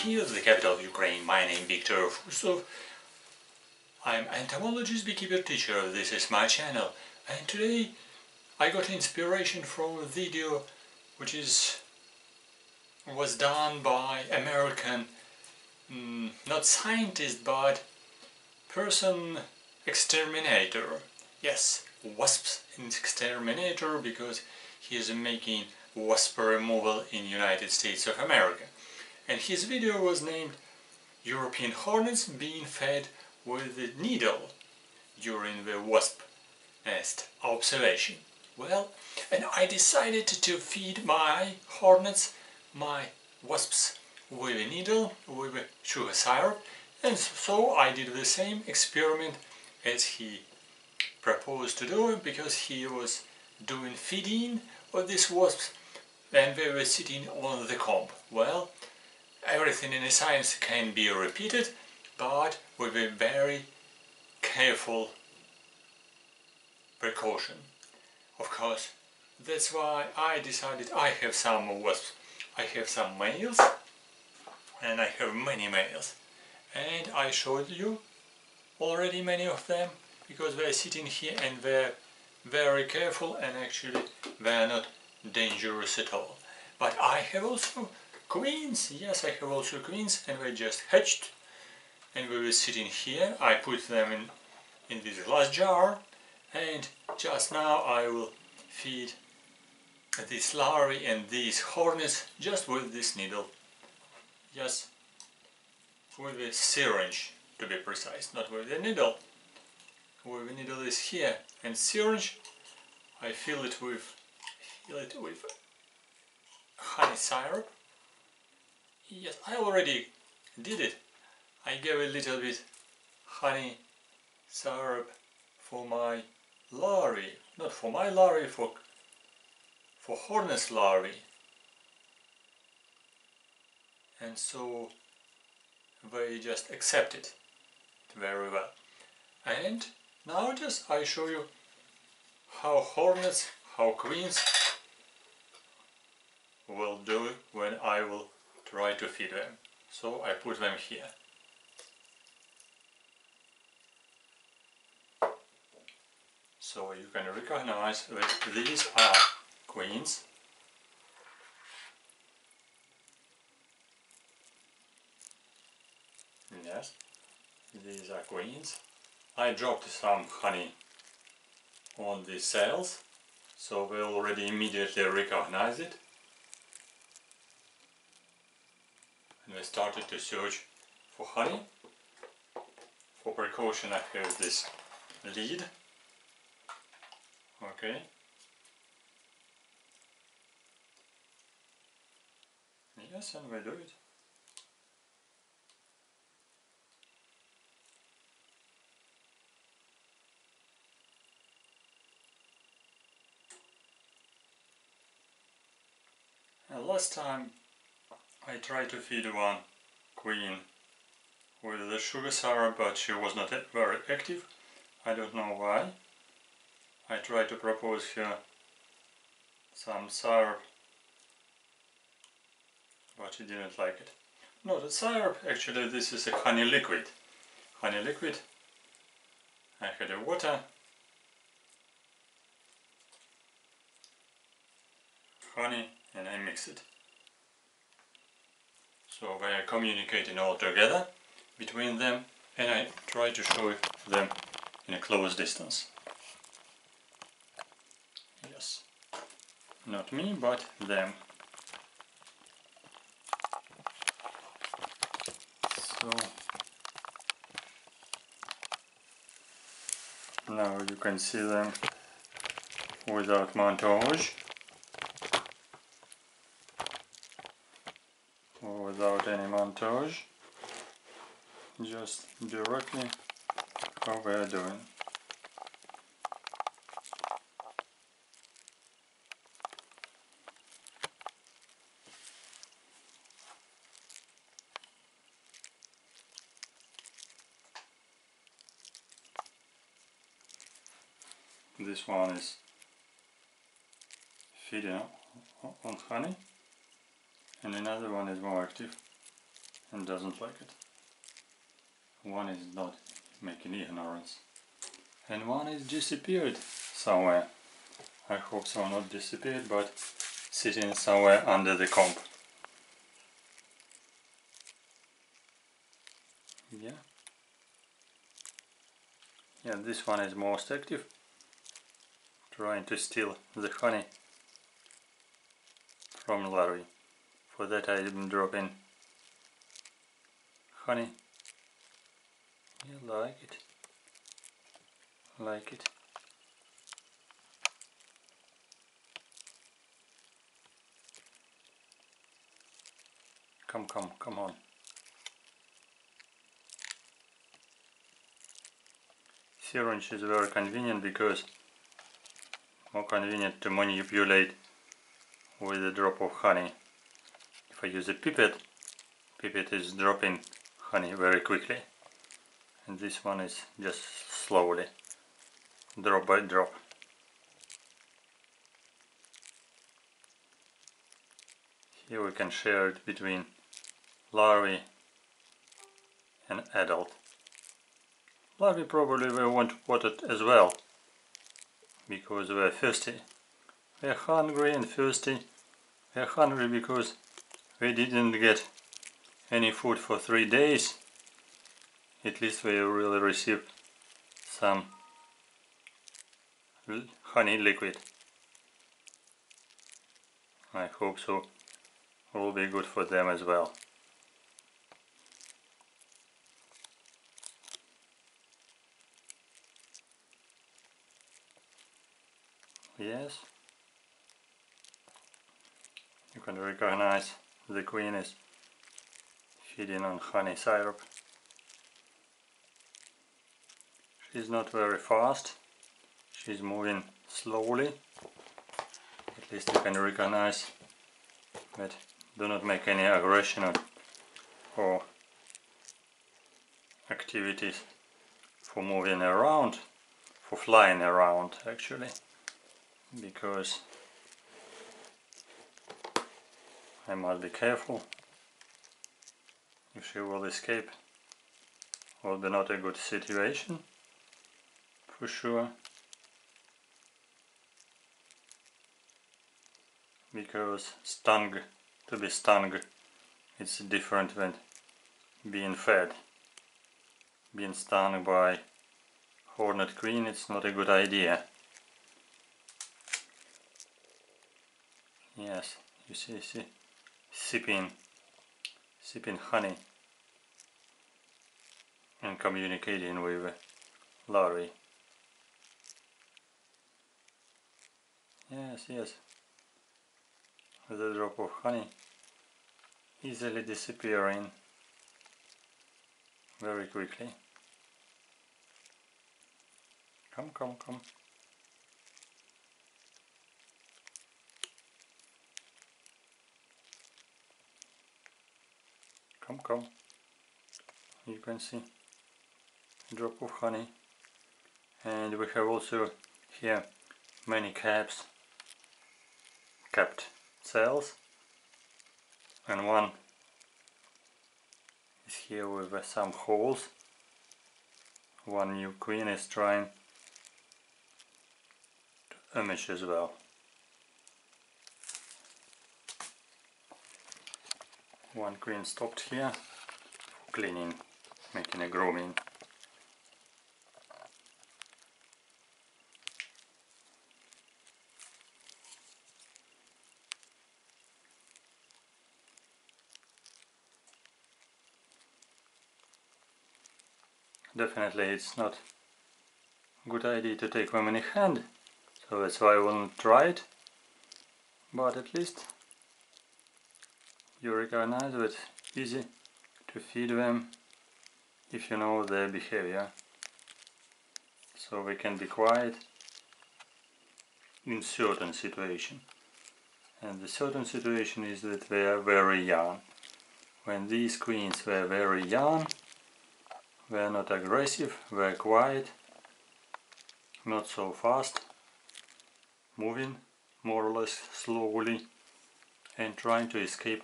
Kiev, the capital of Ukraine. My name is Victor Fursov. I'm entomologist beekeeper teacher. This is my channel, and today I got inspiration from a video which was done by American, not scientist, but person exterminator. Yes, wasps exterminator, because he is making wasp removal in United States of America. And his video was named European hornets being fed with a needle during the wasp nest observation. Well, and I decided to feed my hornets, my wasps, with a needle, with a sugar syrup, and so I did the same experiment as he proposed to do, because he was doing feeding of these wasps and they were sitting on the comb. Well, everything in science can be repeated, but with a very careful precaution. Of course, that's why I decided I have some wasps. I have some males, and I have many males. And I showed you already many of them, because they're sitting here and they're very careful, and actually they're not dangerous at all. But I have also queens, yes, I have also queens, and they just hatched, and we were sitting here. I put them in this glass jar, and just now I will feed these larvae and these hornets just with this needle, yes, with a syringe to be precise, not with a needle. Where the needle is here, and syringe, I fill it with honey syrup. Yes, I already did it. I gave a little bit honey syrup for my larvae, not for my larvae, for hornet's larvae, and so they just accept it very well. And now just I show you how hornets, how queens will do when I will try to feed them. So I put them here. So you can recognize that these are queens. Yes, these are queens. I dropped some honey on the cells, so we already immediately recognize it. And we started to search for honey. For precaution, I have this lid. Okay. Yes, and we do it. Last time I tried to feed one queen with the sugar syrup, but she was not very active. I don't know why. I tried to propose her some syrup, but she didn't like it. Not a syrup, actually this is a honey liquid. Honey liquid. I had a water, honey, and I mix it. So they are communicating all together between them, and I try to show them in a close distance. Yes, not me, but them. So now you can see them without montage, without any montage, just directly how we are doing. This one is feeding on honey, and another one is more active and doesn't like it. One is not making ignorance, and one is disappeared somewhere. I hope so, not disappeared, but sitting somewhere under the comp. Yeah, this one is most active, trying to steal the honey from larvae. For that I'm dropping honey. Yeah, like it. Come on. Syringe is very convenient, because more convenient to manipulate with a drop of honey. If I use a pipette is dropping honey very quickly, and this one is just slowly, drop by drop. Here we can share it between larvae and adult. Larvae probably will want watered as well, because they're thirsty. They're hungry and thirsty. They're hungry because they didn't get any food for 3 days. At least they really receive some honey liquid. I hope so. It will be good for them as well. Yes, you can recognize the queen is feeding on honey syrup. She's not very fast, she's moving slowly. At least you can recognize that. Do not make any aggression or activities for moving around, for flying around actually. Because I must be careful. If she will escape, will be not a good situation for sure, because to be stung it's different than being fed. Being stung by hornet queen, it's not a good idea. Yes, you see, sipping honey and communicating with larvae. Yes, the drop of honey easily disappearing very quickly. Come. Come. You can see drop of honey, and we have also here many capped cells, and one is here with some holes. One new queen is trying to emerge as well. One queen stopped here for cleaning, making a grooming. Definitely it's not a good idea to take them in the hand, so that's why I won't try it, but at least you recognize that it's easy to feed them if you know their behavior. So we can be quiet in certain situation. And the certain situation is that they are very young. When these queens were very young, they are not aggressive, they are quiet, not so fast, moving more or less slowly and trying to escape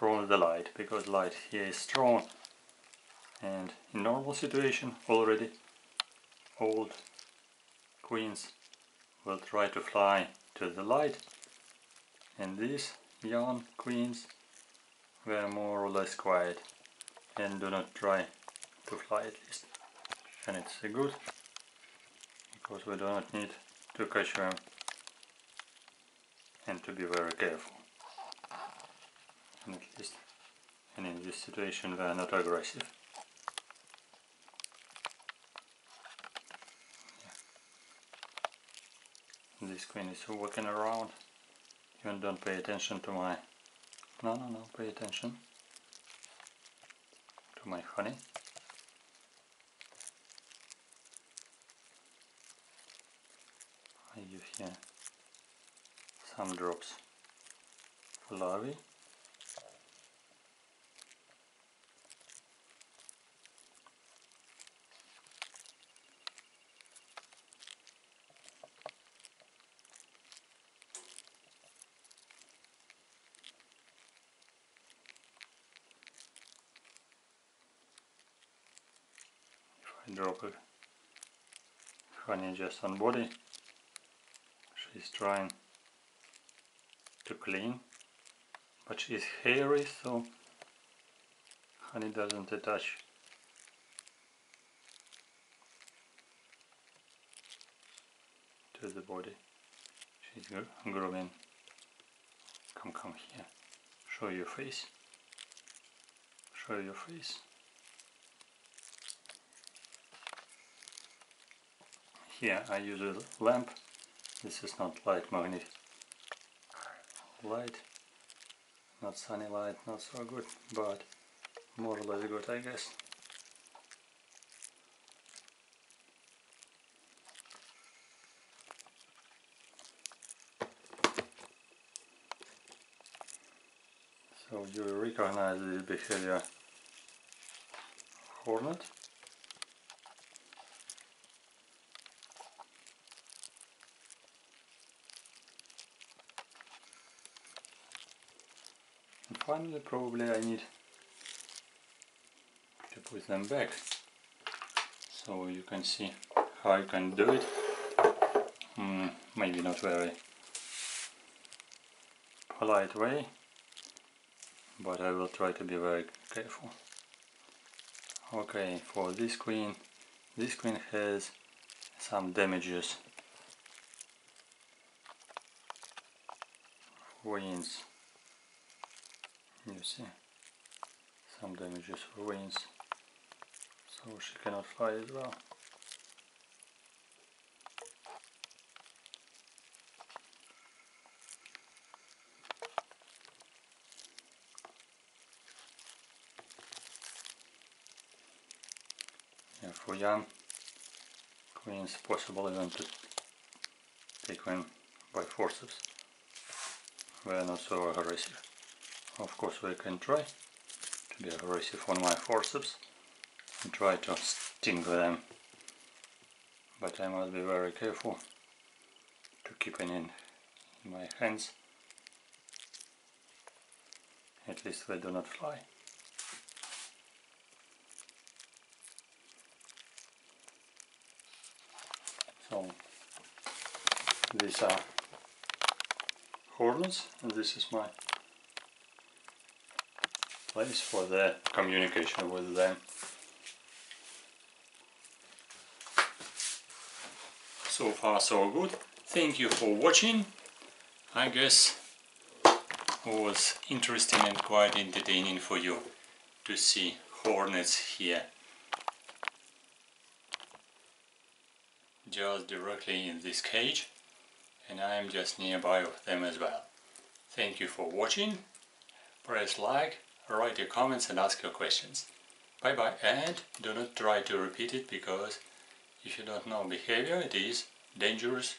from the light, because light here is strong, and in normal situation already old queens will try to fly to the light, and these young queens were more or less quiet and do not try to fly, at least. And it's good, because we do not need to catch them and to be very careful. And at least, and in this situation they are not aggressive. Yeah. This queen is walking around. You don't pay attention to my... No, pay attention to my honey. I give here some drops for larvae. Drop it. Honey just on body. She's trying to clean, but she's hairy, so honey doesn't attach. To the body. She's growing. Come here. Show your face. Show your face. Here I use a lamp. This is not light magnet. Light, not sunny light, not so good, but more or less good, I guess. So you recognize this behavior of hornet. Finally, probably I need to put them back, so you can see how you can do it. Maybe not very polite way, but I will try to be very careful. Okay, for this queen has some damages. Wings. You see, some damages for wings, so she cannot fly as well. Yeah, for young queens, possible even to take them by forceps. They are not so aggressive. Of course, we can try to be aggressive on my forceps and try to sting them, but I must be very careful to keep it in my hands. At least they do not fly. So these are hornets, and this is my place for the communication with them. So far so good. Thank you for watching. I guess it was interesting and quite entertaining for you to see hornets here just directly in this cage, and I am just nearby of them as well. Thank you for watching. Press like, write your comments and ask your questions. Bye bye, and do not try to repeat it, because if you don't know behavior, it is dangerous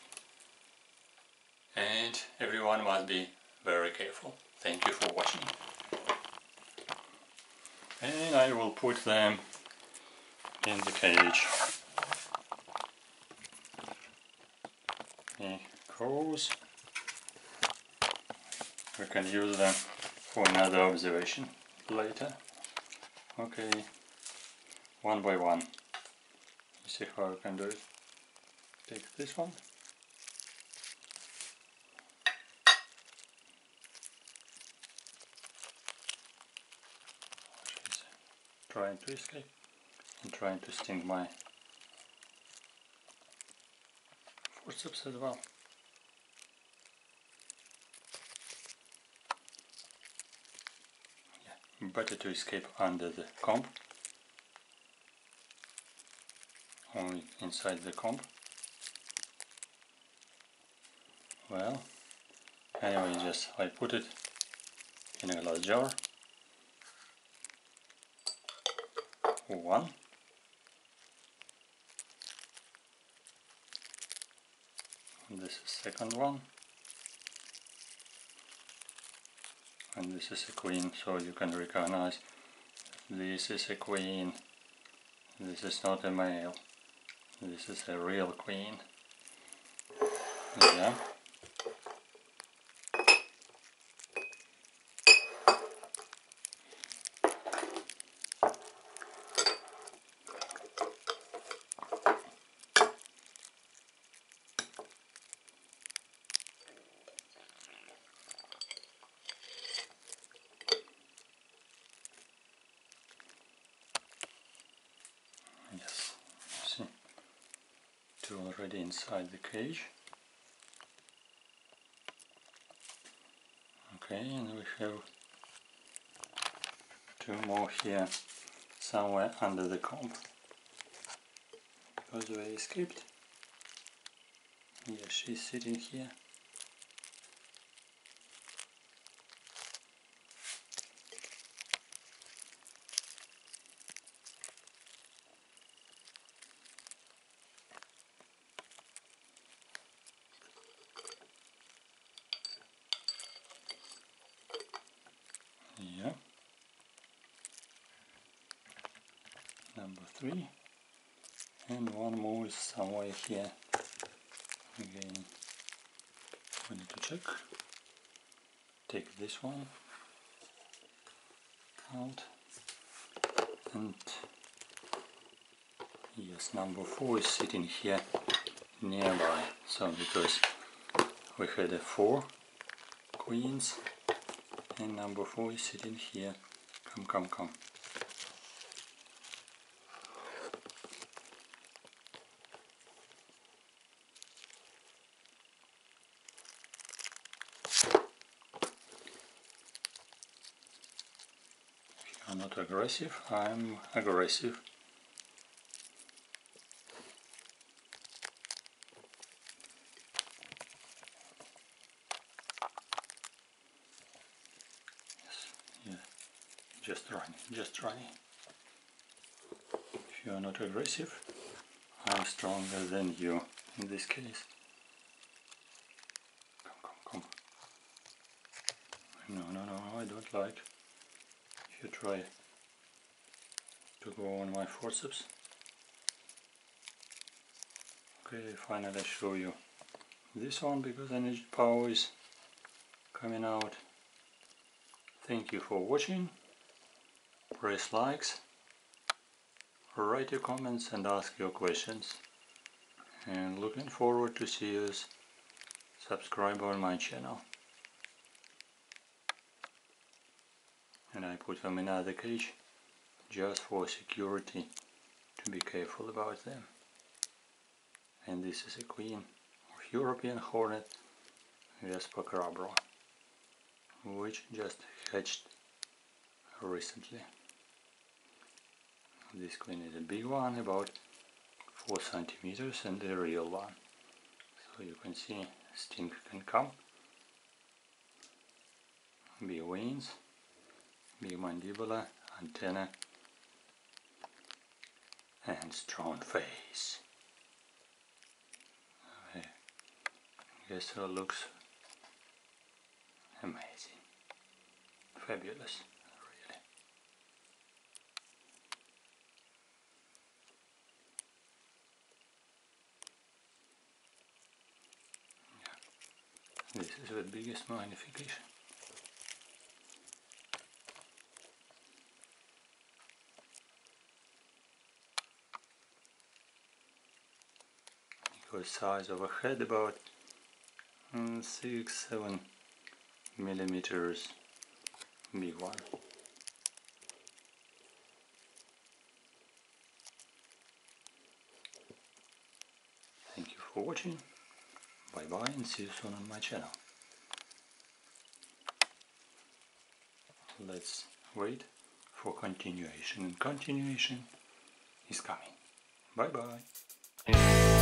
and everyone must be very careful. Thank you for watching. And I will put them in the cage. Because we can use them for another observation later. Okay, one by one. Let's see how I can do it. Take this one. Trying to escape and trying to sting my forceps as well. Yeah, better to escape under the comb, only inside the comb. Well, anyway, just I put it in a glass jar. One, and this is second one, and this is a queen, so you can recognize this is a queen, this is not a male, this is a real queen. Yeah. Already inside the cage. Okay, and we have two more here somewhere under the comb because they escaped. Yeah, she's sitting here. Number three, and one more is somewhere here again. We need to check. Take this one out, and yes, number four is sitting here nearby. So because we had four queens, and number four is sitting here. Come, come, come. Not aggressive, I'm aggressive. Yes, yeah, just running. If you are not aggressive, I'm stronger than you in this case. Come, come, come. No, no, no, I don't like. You try to go on my forceps. Okay, finally I show you this one because energy power is coming out. Thank you for watching. Press likes, write your comments and ask your questions. And looking forward to see you subscribe on my channel. And I put them in another cage, just for security, to be careful about them. And this is a queen of European hornet, Vespa crabro, which just hatched recently. This queen is a big one, about 4 centimeters, and a real one. So you can see, sting can come, big wings, big mandibula, antenna, and strong face. I guess it looks amazing, fabulous, really. Yeah. This is the biggest magnification. the size of a head, about 6-7 millimeters big one. Thank you for watching, bye bye, and see you soon on my channel. Let's wait for continuation, and continuation is coming. Bye bye.